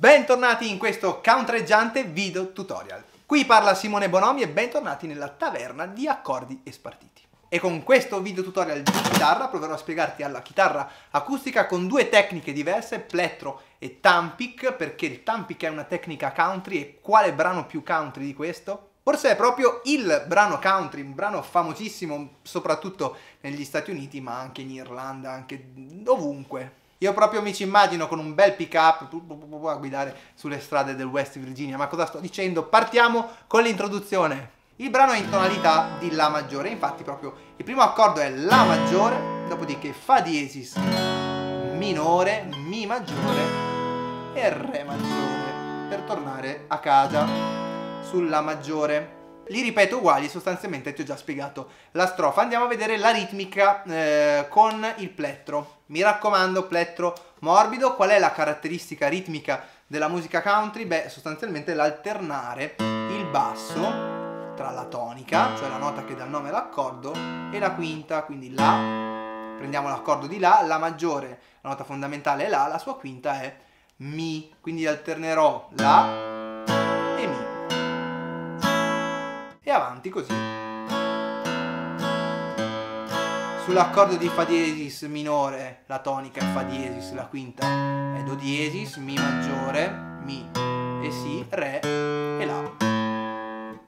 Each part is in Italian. Bentornati in questo countreggiante video tutorial. Qui parla Simone Bonomi e bentornati nella taverna di Accordi e Spartiti. E con questo video tutorial di chitarra proverò a spiegarti alla chitarra acustica con due tecniche diverse, plettro e tampic, perché il tampic è una tecnica country e quale brano più country di questo? Forse è proprio il brano country, un brano famosissimo soprattutto negli Stati Uniti, ma anche in Irlanda, anche ovunque. Io proprio mi ci immagino con un bel pick up a guidare sulle strade del West Virginia, ma cosa sto dicendo? Partiamo con l'introduzione. Il brano è in tonalità di La maggiore, infatti proprio il primo accordo è La maggiore, dopodiché Fa diesis minore, Mi maggiore e Re maggiore, per tornare a casa sulla maggiore. Li ripeto uguali, sostanzialmente ti ho già spiegato la strofa. Andiamo a vedere la ritmica con il plettro. Mi raccomando, plettro morbido. Qual è la caratteristica ritmica della musica country? Beh, sostanzialmente l'alternare il basso tra la tonica, cioè la nota che dà il nome all'accordo, e la quinta, quindi La. Prendiamo l'accordo di La, La maggiore, la nota fondamentale è La, la sua quinta è Mi, quindi alternerò La e Mi. E avanti così. Sull'accordo di Fa diesis minore la tonica è Fa diesis, la quinta è Do diesis, Mi maggiore, Mi e Si, Re e La.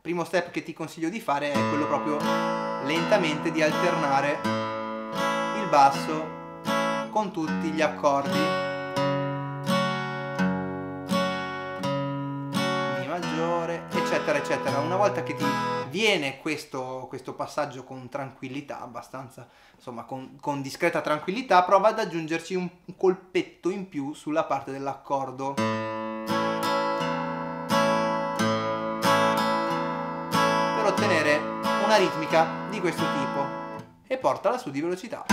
Primo step che ti consiglio di fare è quello proprio lentamente di alternare il basso con tutti gli accordi. Mi maggiore, eccetera eccetera. Una volta che ti viene questo passaggio con tranquillità, abbastanza, insomma, con discreta tranquillità, prova ad aggiungerci un colpetto in più sulla parte dell'accordo. Per ottenere una ritmica di questo tipo. E portala su di velocità.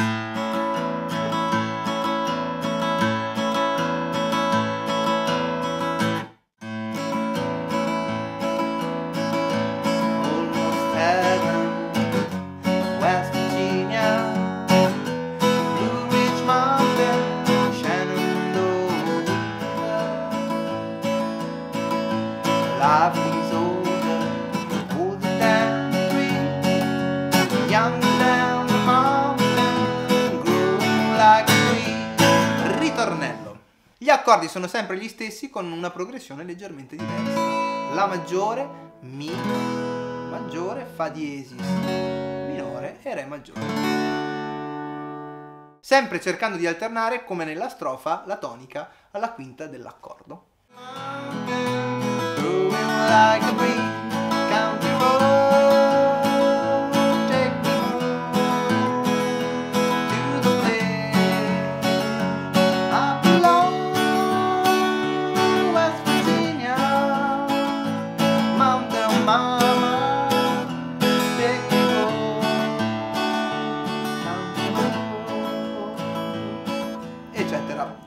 Gli accordi sono sempre gli stessi con una progressione leggermente diversa. La maggiore, Mi maggiore, Fa diesis minore e Re maggiore. Sempre cercando di alternare, come nella strofa, la tonica alla quinta dell'accordo.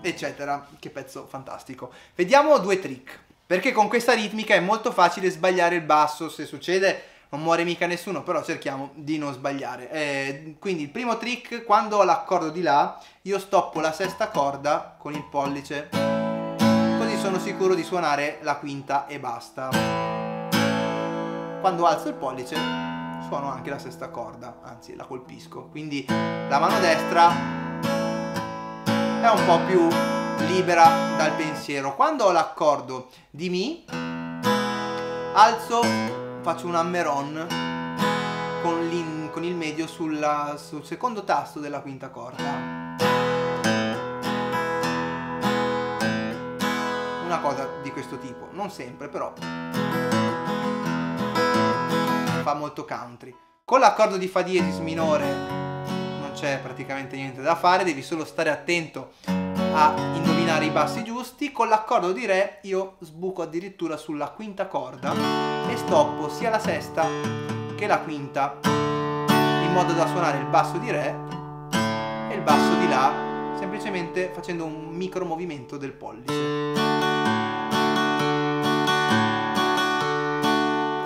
Eccetera, che pezzo fantastico. Vediamo due trick, perché con questa ritmica è molto facile sbagliare il basso. Se succede non muore mica nessuno, però cerchiamo di non sbagliare. Quindi il primo trick: quando ho l'accordo di La, io stoppo la sesta corda con il pollice, così sono sicuro di suonare la quinta e basta. Quando alzo il pollice suono anche la sesta corda, anzi la colpisco, quindi la mano destra è un po' più libera dal pensiero. Quando ho l'accordo di Mi, alzo, faccio un hammer-on con il medio sul secondo tasto della quinta corda. Una cosa di questo tipo, non sempre però. Fa molto country. Con l'accordo di Fa diesis minore c'è praticamente niente da fare, devi solo stare attento a indovinare i bassi giusti. Con l'accordo di Re io sbuco addirittura sulla quinta corda e stoppo sia la sesta che la quinta, in modo da suonare il basso di Re e il basso di La, semplicemente facendo un micro movimento del pollice.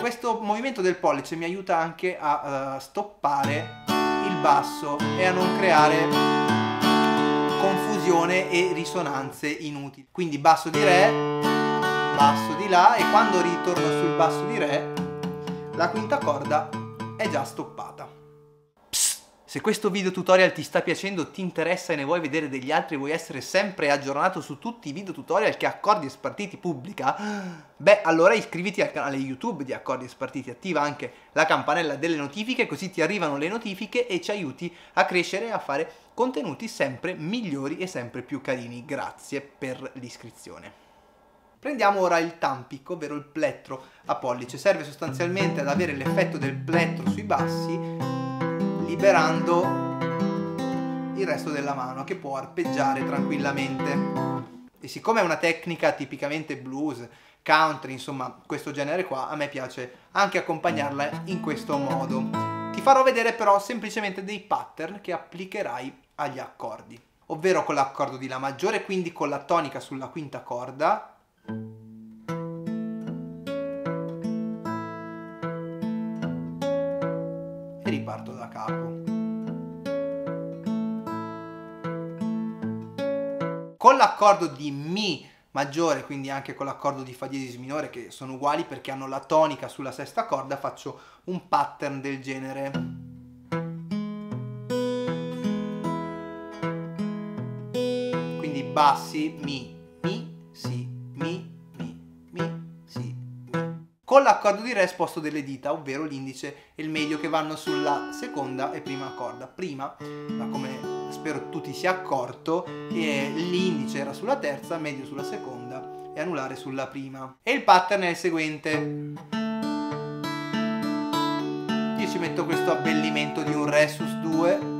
Questo movimento del pollice mi aiuta anche a stoppare basso e a non creare confusione distorsione e risonanze inutili. Quindi basso di re, basso di la, e quando ritorno sul basso di re la quinta corda è già stoppata. Se questo video tutorial ti sta piacendo, ti interessa e ne vuoi vedere degli altri, vuoi essere sempre aggiornato su tutti i video tutorial che Accordi e Spartiti pubblica, beh allora iscriviti al canale YouTube di Accordi e Spartiti, attiva anche la campanella delle notifiche così ti arrivano le notifiche e ci aiuti a crescere e a fare contenuti sempre migliori e sempre più carini. Grazie per l'iscrizione. Prendiamo ora il tampico, ovvero il plettro a pollice. Serve sostanzialmente ad avere l'effetto del plettro sui bassi, liberando il resto della mano che può arpeggiare tranquillamente. E siccome è una tecnica tipicamente blues, country, insomma questo genere qua, a me piace anche accompagnarla in questo modo. Ti farò vedere però semplicemente dei pattern che applicherai agli accordi, ovvero con l'accordo di La maggiore, quindi con la tonica sulla quinta corda, e riparto da capo. Con l'accordo di Mi maggiore, quindi anche con l'accordo di Fa diesis minore, che sono uguali perché hanno la tonica sulla sesta corda, faccio un pattern del genere. Quindi bassi, Mi, Mi, Si, Mi, con l'accordo di Re sposto delle dita, ovvero l'indice e il medio che vanno sulla seconda e prima corda. Prima, ma come spero tu ti sia accorto, l'indice era sulla terza, medio sulla seconda e anulare sulla prima. E il pattern è il seguente. Io ci metto questo abbellimento di un Re sus 2,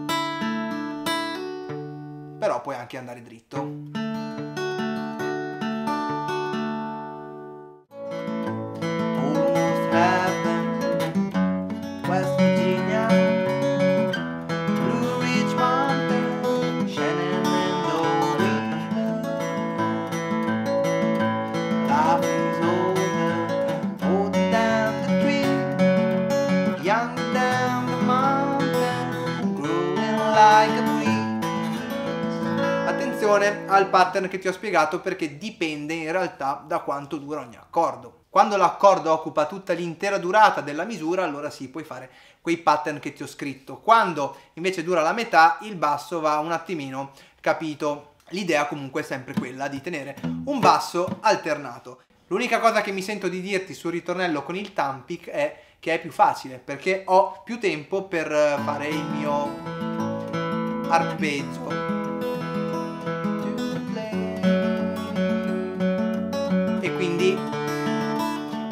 però puoi anche andare dritto. Attenzione al pattern che ti ho spiegato, perché dipende in realtà da quanto dura ogni accordo. Quando l'accordo occupa tutta l'intera durata della misura, allora sì, puoi fare quei pattern che ti ho scritto. Quando invece dura la metà, il basso va un attimino capito. L'idea comunque è sempre quella di tenere un basso alternato. L'unica cosa che mi sento di dirti sul ritornello con il tampic è che è più facile, perché ho più tempo per fare il mio arpeggio. E quindi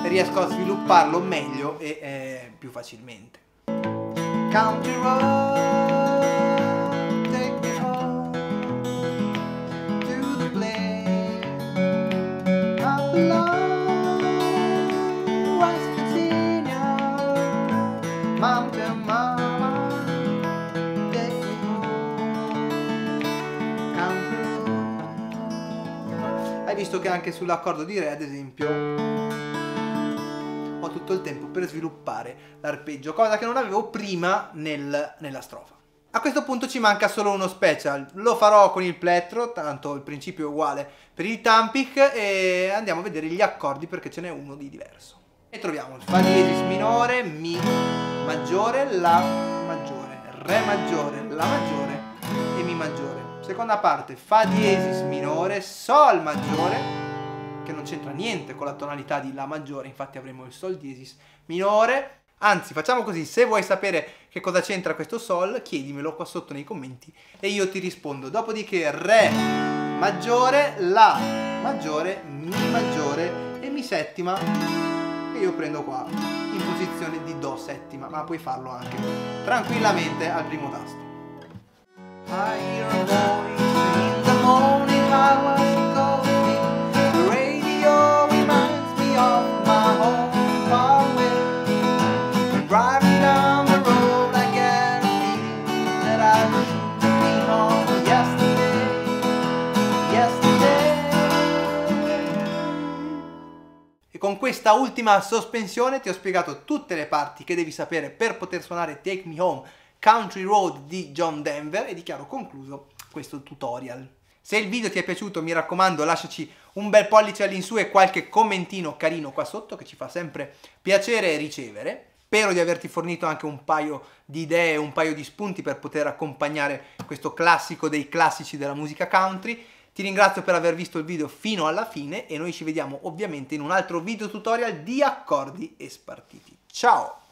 riesco a svilupparlo meglio e più facilmente. Country road, take me home to the place I belong, West Virginia, mountain mama, take me home, country road. Hai visto che anche sull'accordo di Re, ad esempio, ho tutto il tempo per sviluppare l'arpeggio, cosa che non avevo prima nella strofa. A questo punto ci manca solo uno special, lo farò con il plettro, tanto il principio è uguale per il tampic, e andiamo a vedere gli accordi perché ce n'è uno di diverso. E troviamo il Fa diesis minore, Mi maggiore, La maggiore, Re maggiore, La maggiore e Mi maggiore. Seconda parte, Fa diesis minore, Sol maggiore, che non c'entra niente con la tonalità di La maggiore, infatti avremo il Sol diesis minore. Anzi, facciamo così: se vuoi sapere che cosa c'entra questo Sol, chiedimelo qua sotto nei commenti e io ti rispondo. Dopodiché Re maggiore, La maggiore, Mi maggiore e Mi settima, che io prendo qua in posizione di Do settima, ma puoi farlo anche tranquillamente al primo tasto. I hear a voice in the morning hour. E con questa ultima sospensione ti ho spiegato tutte le parti che devi sapere per poter suonare Take Me Home, Country Road di John Denver, e dichiaro concluso questo tutorial. Se il video ti è piaciuto, mi raccomando, lasciaci un bel pollice all'insù e qualche commentino carino qua sotto, che ci fa sempre piacere ricevere. Spero di averti fornito anche un paio di idee, un paio di spunti per poter accompagnare questo classico dei classici della musica country. Ti ringrazio per aver visto il video fino alla fine e noi ci vediamo ovviamente in un altro video tutorial di Accordi e Spartiti. Ciao!